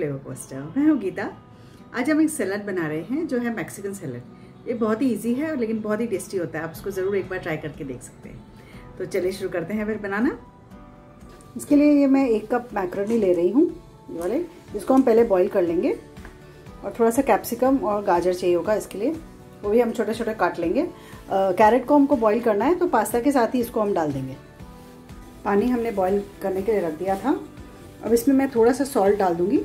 Flavour coaster. मैं हूँ गीता। आज हम एक सैलड बना रहे हैं जो है मैक्सिकन सैलड। ये बहुत ही इजी है लेकिन बहुत ही टेस्टी होता है। आप इसको ज़रूर एक बार ट्राई करके देख सकते हैं। तो चलिए शुरू करते हैं फिर बनाना। इसके लिए ये मैं 1 कप मैक्रोनी ले रही हूँ, ये वाले, जिसको हम पहले बॉईल कर लेंगे। और थोड़ा सा कैप्सिकम और गाजर चाहिए होगा इसके लिए, वो भी हम छोटा छोटा काट लेंगे। कैरेट को हमको बॉईल करना है तो पास्ता के साथ ही इसको हम डाल देंगे। पानी हमने बॉईल करने के लिए रख दिया था। अब इसमें मैं थोड़ा सा सॉल्ट डाल दूंगी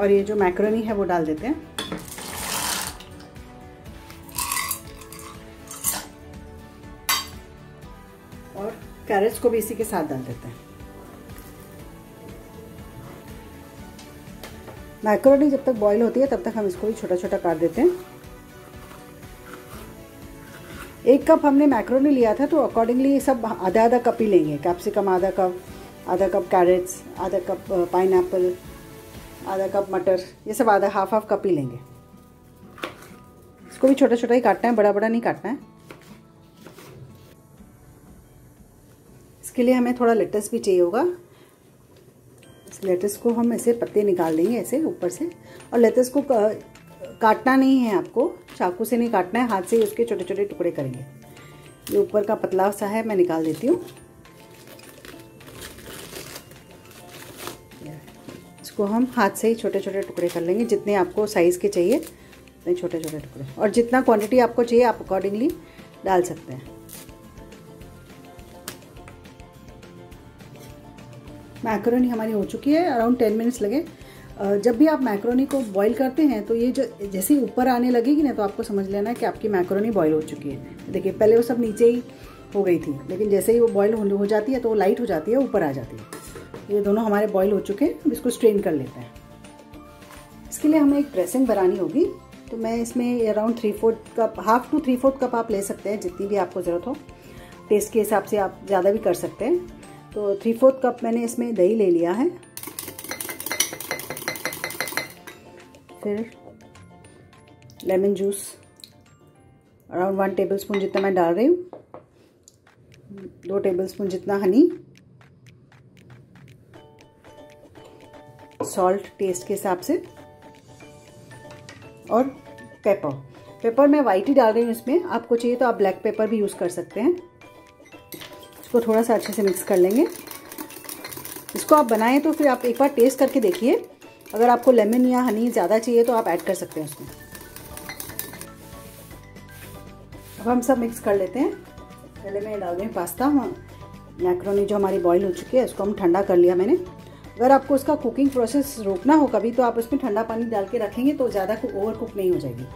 और ये जो मैक्रोनी है वो डाल देते हैं। और कैरेट्स को भी इसी के साथ डाल देते हैं। मैक्रोनी जब तक बॉईल होती है तब तक हम इसको भी छोटा छोटा काट देते हैं। 1 कप हमने मैक्रोनी लिया था तो अकॉर्डिंगली सब आधा आधा कप ही लेंगे। कैप्सिकम आधा कप, आधा कप कैरेट्स, आधा कप पाइनएप्पल, आधा कप मटर, ये सब आधा हाफ कप ही लेंगे। इसको भी छोटा छोटा ही काटना है, बड़ा बड़ा नहीं काटना है। इसके लिए हमें थोड़ा लेटस भी चाहिए होगा। इस लेटस को हम ऐसे पत्ते निकाल देंगे ऐसे ऊपर से। और लेटस को काटना नहीं है आपको, चाकू से नहीं काटना है, हाथ से ही उसके छोटे छोटे टुकड़े करेंगे। ये ऊपर का पतला सा है, मैं निकाल देती हूँ। इसको हम हाथ से ही छोटे छोटे टुकड़े कर लेंगे, जितने आपको साइज़ के चाहिए उतने छोटे छोटे टुकड़े। और जितना क्वांटिटी आपको चाहिए आप अकॉर्डिंगली डाल सकते हैं। मैक्रोनी हमारी हो चुकी है, अराउंड 10 मिनट्स लगे। जब भी आप मैक्रोनी को बॉईल करते हैं तो ये जैसे ही ऊपर आने लगेगी ना तो आपको समझ लेना है कि आपकी मैक्रोनी बॉईल हो चुकी है। देखिए पहले वो सब नीचे ही हो गई थी, लेकिन जैसे ही वो बॉईल हो जाती है तो वो लाइट हो जाती है, ऊपर आ जाती है। ये दोनों हमारे बॉईल हो चुके हैं। अब इसको स्ट्रेन कर लेते हैं। इसके लिए हमें एक ड्रेसिंग बनानी होगी। तो मैं इसमें around 3/4 cup, half to 3/4 cup आप ले सकते हैं, जितनी भी आपको ज़रूरत हो। टेस्ट के हिसाब से आप ज़्यादा भी कर सकते हैं। तो 3/4 कप मैंने इसमें दही ले लिया है। फिर लेमन जूस अराउंड 1 टेबलस्पून जितना मैं डाल रही हूँ। 2 टेबलस्पून जितना हनी। सॉल्ट टेस्ट के हिसाब से। और पेपर मैं वाइट ही डाल रही हूँ इसमें। आपको चाहिए तो आप ब्लैक पेपर भी यूज़ कर सकते हैं। इसको थोड़ा सा अच्छे से मिक्स कर लेंगे। इसको आप बनाएं तो फिर आप एक बार टेस्ट करके देखिए। अगर आपको लेमन या हनी ज़्यादा चाहिए तो आप ऐड कर सकते हैं उसमें। अब हम सब मिक्स कर लेते हैं। पहले मैं डाल दूँ पास्ता। मैक्रोनी जो हमारी बॉईल हो चुकी है उसको हम ठंडा कर लिया मैंने। अगर आपको उसका कुकिंग प्रोसेस रोकना हो कभी तो आप उसमें ठंडा पानी डाल के रखेंगे तो ज़्यादा ओवर कुक नहीं हो जाएगी।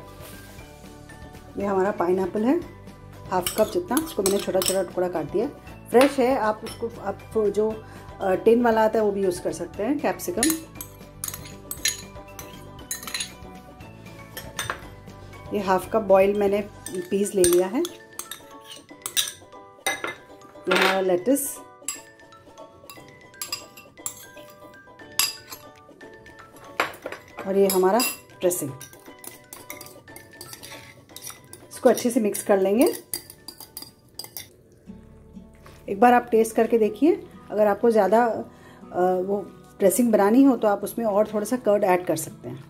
ये हमारा पाइनएप्पल है, हाफ कप जितना, उसको मैंने छोटा छोटा टुकड़ा काट दिया। फ्रेश है, आप उसको आप जो टिन वाला आता है वो भी यूज़ कर सकते हैं। कैप्सिकम, ये हाफ कप बॉईल मैंने पीस ले लिया है। ये हमारा लेटस, और ये हमारा ड्रेसिंग। इसको अच्छे से मिक्स कर लेंगे। एक बार आप टेस्ट करके देखिए। अगर आपको ज़्यादा वो ड्रेसिंग बनानी हो तो आप उसमें और थोड़ा सा कर्ड ऐड कर सकते हैं।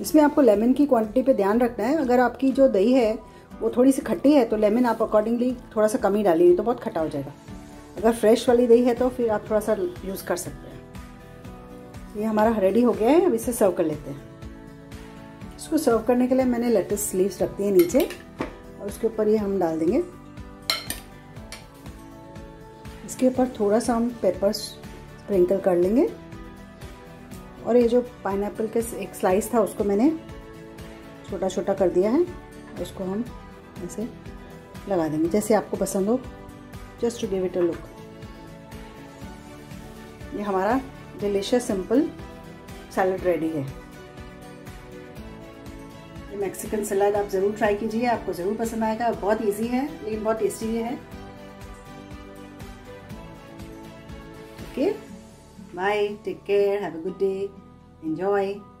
इसमें आपको लेमन की क्वांटिटी पे ध्यान रखना है। अगर आपकी जो दही है वो थोड़ी सी खट्टी है तो लेमन आप अकॉर्डिंगली थोड़ा सा कम ही डालिए, तो बहुत खट्टा हो जाएगा। अगर फ्रेश वाली दही है तो फिर आप थोड़ा सा यूज़ कर सकते हैं। ये हमारा रेडी हो गया है, अब इसे सर्व कर लेते हैं। इसको सर्व करने के लिए मैंने लेटस लीव्स रख दिए नीचे और उसके ऊपर ये हम डाल देंगे। इसके ऊपर थोड़ा सा हम पेपर स्प्रिंकल कर लेंगे। और ये जो पाइनएप्पल के एक स्लाइस था उसको मैंने छोटा छोटा कर दिया है, उसको हम ऐसे लगा देंगे जैसे आपको पसंद हो, just to give it a look. ये हमारा डिलीशियस सिंपल सैलड रेडी है। ये मैक्सिकन सलाद आप ज़रूर ट्राई कीजिए, आपको ज़रूर पसंद आएगा। बहुत ईजी है लेकिन बहुत टेस्टी है। Okay, bye, take care, have a good day, enjoy.